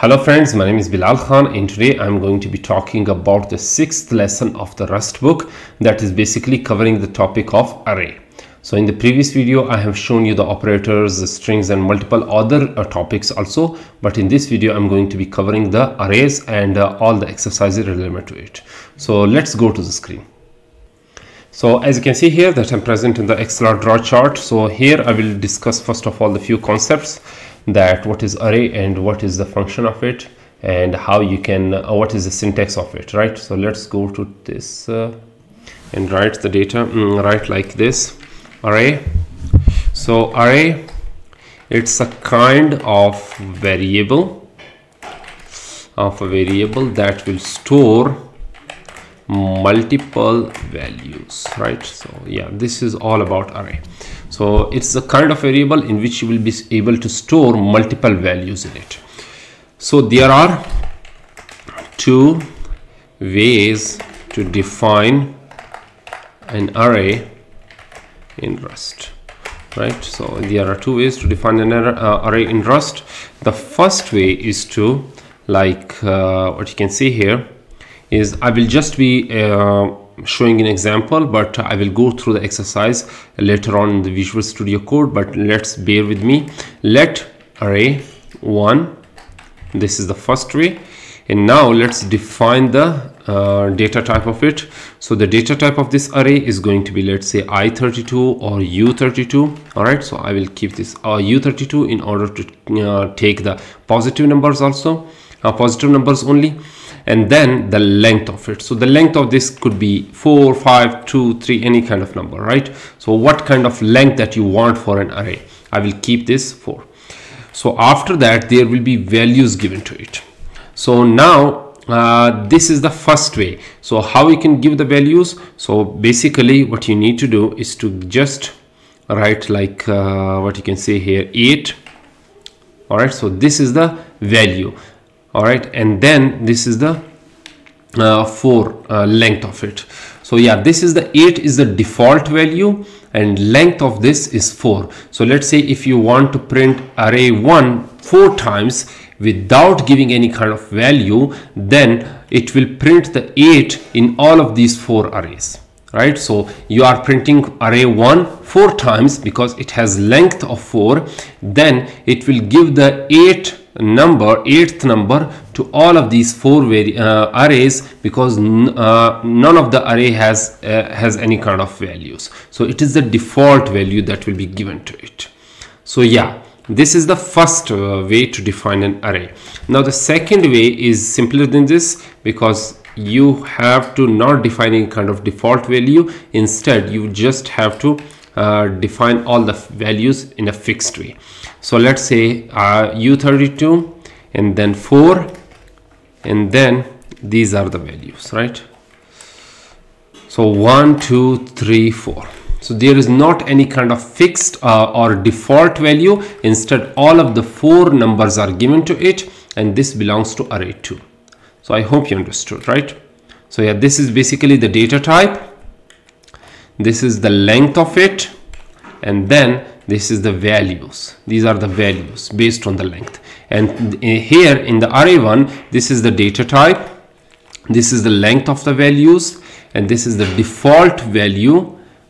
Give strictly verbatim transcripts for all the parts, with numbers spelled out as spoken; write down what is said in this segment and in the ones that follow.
Hello friends, my name is Bilal Khan and today I'm going to be talking about the sixth lesson of the Rust book, that is basically covering the topic of array. So in the previous video I have shown you the operators, the strings and multiple other uh, topics also, but in this video I'm going to be covering the arrays and uh, all the exercises related to it. So let's go to the screen. So as you can see here that I'm present in the X L R draw chart. So here I will discuss first of all the few concepts, that what is array and what is the function of it and how you can uh, what is the syntax of it, right? So let's go to this uh, and write the data mm, write like this array. So array, it's a kind of variable of a variable that will store multiple values, right? So yeah, this is all about array. So it's the kind of variable in which you will be able to store multiple values in it. So there are two ways to define an array in Rust, right? So there are two ways to define an array in Rust. The first way is to, like uh, what you can see here is, I will just be uh, showing an example, but I will go through the exercise later on in the Visual Studio Code, but let's bear with me. Let array one, this is the first way, and now let's define the uh, data type of it. So the data type of this array is going to be, let's say, I thirty-two or U thirty-two. All right, so I will keep this uh, U thirty-two in order to uh, take the positive numbers also, uh, positive numbers only. And then the length of it. So the length of this could be four, five, two, three, any kind of number, right? So what kind of length that you want for an array? I will keep this four. So after that, there will be values given to it. So now uh, this is the first way. So how we can give the values? So basically what you need to do is to just write like uh, what you can see here, eight. All right, so this is the value. All right, and then this is the uh, four uh, length of it. So yeah, this is the eight is the default value and length of this is four. So let's say if you want to print array one four times without giving any kind of value, then it will print the eight in all of these four arrays, right? So you are printing array one four times because it has length of four, then it will give the eight number eighth number to all of these four uh, arrays, because uh, none of the array has uh, has any kind of values. So it is the default value that will be given to it. So yeah, this is the first uh, way to define an array. Now the second way is simpler than this, because you have to not define any kind of default value. Instead you just have to Uh, define all the values in a fixed way. So let's say uh, U thirty-two and then four, and then these are the values, right? So one, two, three, four. So there is not any kind of fixed uh, or default value. Instead all of the four numbers are given to it, and this belongs to array two. So I hope you understood, right? So yeah, this is basically the data type, this is the length of it, and then this is the values. These are the values based on the length. And here in the array one, this is the data type, this is the length of the values, and this is the default value.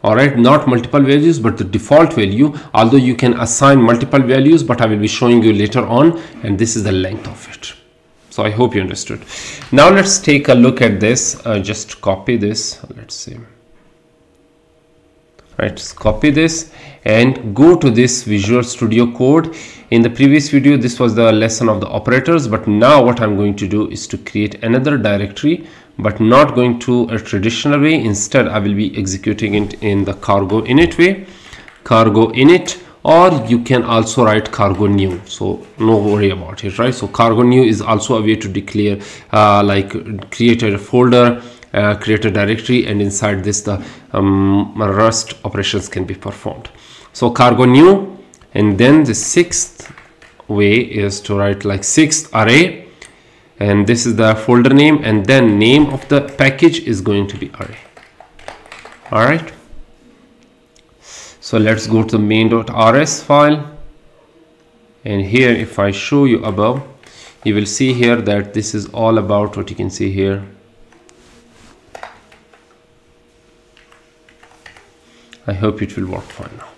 All right, not multiple values, but the default value, although you can assign multiple values, but I will be showing you later on. And this is the length of it. So I hope you understood. Now let's take a look at this. Uh, just copy this, let's see. Right, copy this and go to this Visual Studio Code. In the previous video, this was the lesson of the operators, but now what I'm going to do is to create another directory, but not going to a traditional way. Instead, I will be executing it in the cargo init way, cargo init, or you can also write cargo new. So no worry about it, right? So cargo new is also a way to declare, uh, like create a folder, Uh, create a directory, and inside this the um, Rust operations can be performed. So cargo new, and then the sixth way is to write like sixth array, and this is the folder name, and then name of the package is going to be array. All right, so let's go to the main.rs file, and here if I show you above, you will see here that this is all about what you can see here. I hope it will work fine now.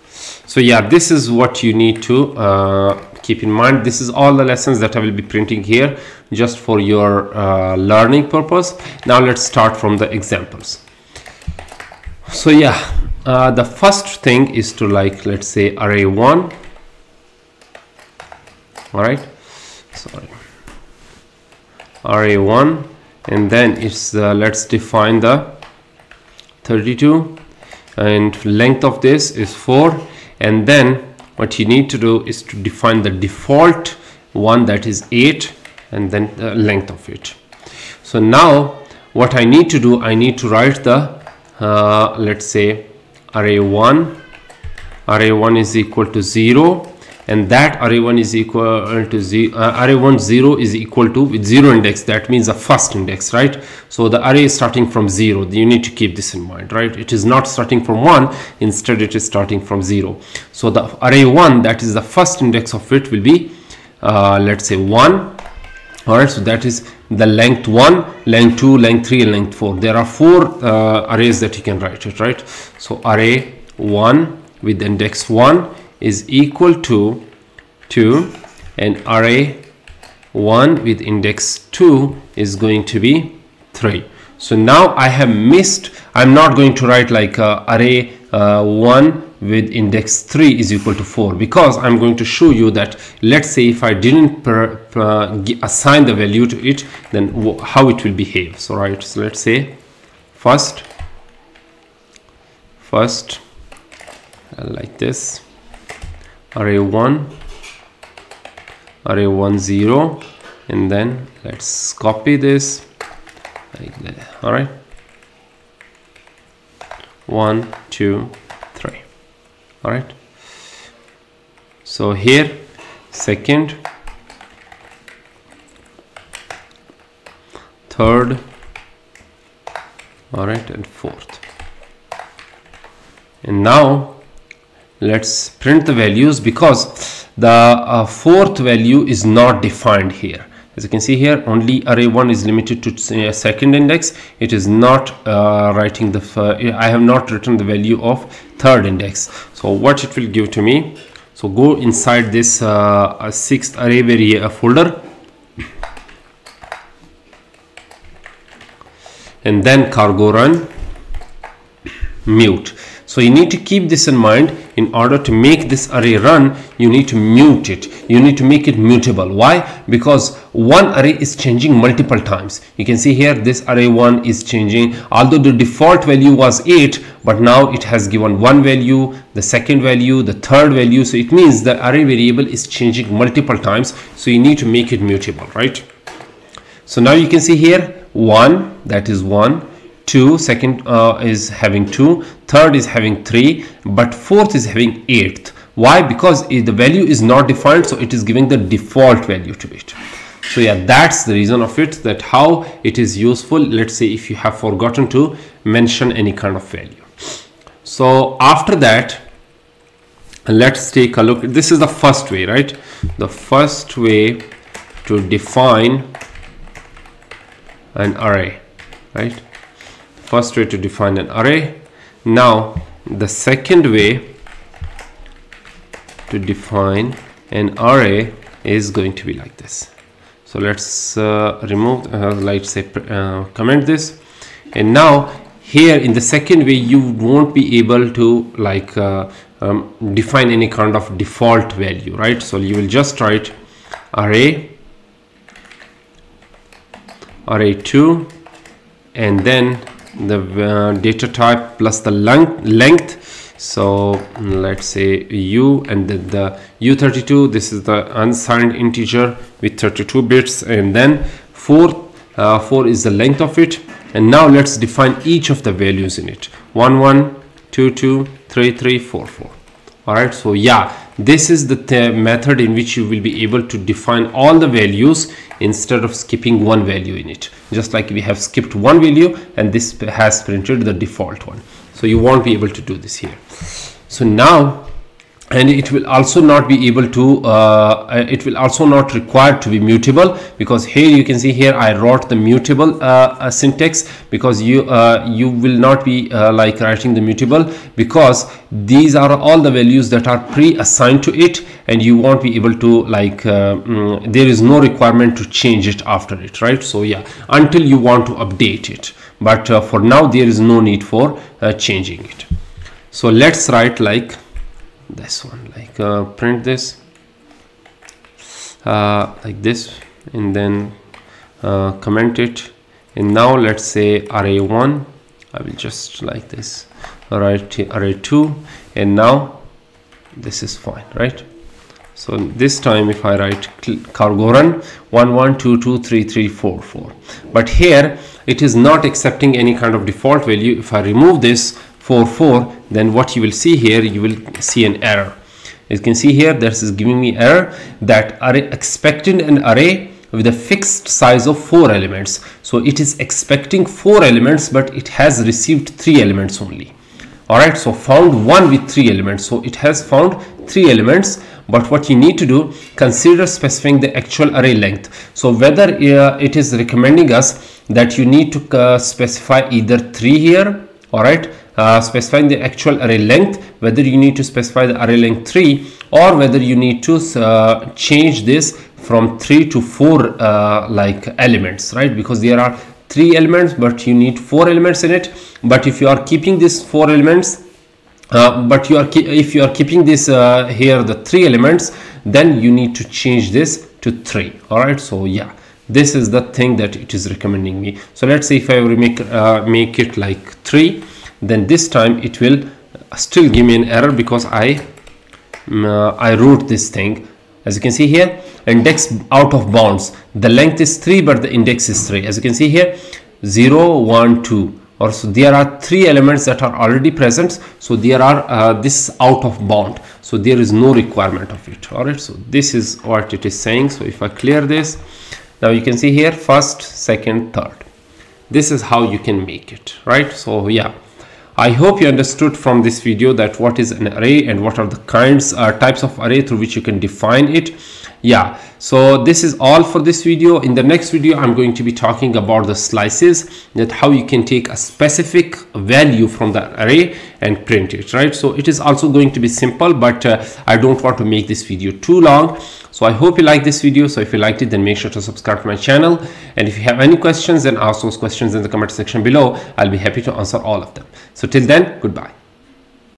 So yeah, this is what you need to uh, keep in mind. This is all the lessons that I will be printing here just for your uh, learning purpose. Now let's start from the examples. So yeah, uh, the first thing is to, like, let's say array one. All right, sorry, array one, and then it's uh, let's define the thirty-two, and length of this is four. And then what you need to do is to define the default one, that is eight, and then the length of it. So now what I need to do, I need to write the Uh, let's say array one, array one is equal to zero, and that array one is equal to zero, uh, array one zero is equal to with zero index. That means the first index, right? So the array is starting from zero. You need to keep this in mind, right? It is not starting from one. Instead, it is starting from zero. So the array one, that is the first index of it, will be uh, let's say one. All right, so that is the length one, length two, length three, and length four. There are four uh, arrays that you can write it, right? So array one with index one is equal to two, and array one with index two is going to be three. So now I have missed, I'm not going to write like uh, array uh, one with index three is equal to four, because I'm going to show you that, let's say if I didn't per, per assign the value to it, then how it will behave. So right, so let's say first first uh, like this, array one, array one zero, and then let's copy this like that. All right, one two. All right, so here second, third, all right, and fourth. And now let's print the values, because the uh, fourth value is not defined here. As you can see here, only array one is limited to uh, second index. It is not uh, writing the, uh, I have not written the value of third index. So what it will give to me, so go inside this uh, sixth array vari uh, folder, and then cargo run mute. So you need to keep this in mind. In order to make this array run, you need to mute it. You need to make it mutable. Why? Because one array is changing multiple times. You can see here this array one is changing. Although the default value was eight, but now it has given one value, the second value, the third value. So it means the array variable is changing multiple times. So you need to make it mutable, right? So now you can see here one, that is one. Two, second uh, is having two, third is having three, but fourth is having eighth. Why? Because it, the value is not defined, so it is giving the default value to it. So yeah, that's the reason of it, that how it is useful, let's say if you have forgotten to mention any kind of value. So after that, let's take a look. This is the first way, right? The first way to define an array, right? First way to define an array. Now the second way to define an array is going to be like this. So let's uh, remove, uh, like say uh, comment this. And now here in the second way, you won't be able to like uh, um, define any kind of default value, right? So you will just write array, array two, and then the uh, data type plus the length. So let's say u, and the, the u thirty-two, this is the unsigned integer with thirty-two bits, and then four, uh, four is the length of it. And now let's define each of the values in it, one one two two three three four four. All right, so yeah, this is the th method in which you will be able to define all the values instead of skipping one value in it, just like we have skipped one value and this has printed the default one. So you won't be able to do this here. So now and it will also not be able to uh, it will also not required to be mutable, because here you can see here I wrote the mutable uh, uh, syntax, because you uh, you will not be uh, like writing the mutable, because these are all the values that are pre-assigned to it, and you won't be able to like uh, mm, there is no requirement to change it after it, right? So yeah, until you want to update it, but uh, for now there is no need for uh, changing it. So let's write like this one, like uh, print this uh, like this, and then uh, comment it. And now let's say array one, I will just like this, write array two, and now this is fine, right? So this time if I write cargo run one one two two three three four four, but here it is not accepting any kind of default value. If I remove this four four, then what you will see here, you will see an error. You can see here this is giving me error that array expecting an array with a fixed size of four elements. So it is expecting four elements, but it has received three elements only. All right, so found one with three elements. So it has found three elements, but what you need to do, consider specifying the actual array length. So whether uh, it is recommending us that you need to uh, specify either three here, all right, Uh, specifying the actual array length, whether you need to specify the array length three, or whether you need to uh, change this from three to four uh, like elements, right? Because there are three elements, but you need four elements in it. But if you are keeping this four elements, uh, but you are if you are keeping this uh, here the three elements, then you need to change this to three. All right, so yeah, this is the thing that it is recommending me. So let's say if I make uh, make it like three. Then this time it will still give me an error, because I uh, I wrote this thing. As you can see here, index out of bounds, the length is three but the index is three. As you can see here, zero one two, or so there are three elements that are already present, so there are uh, this out of bound, so there is no requirement of it. All right, so this is what it is saying. So if I clear this, now you can see here first, second, third. This is how you can make it, right? So yeah, I hope you understood from this video that what is an array and what are the kinds or uh, types of array through which you can define it. Yeah, so this is all for this video. In the next video, I'm going to be talking about the slices, that how you can take a specific value from the array and print it, right? So it is also going to be simple, but uh, I don't want to make this video too long. So I hope you like this video. So if you liked it, then make sure to subscribe to my channel. And if you have any questions, then ask those questions in the comment section below. I'll be happy to answer all of them. So till then, goodbye.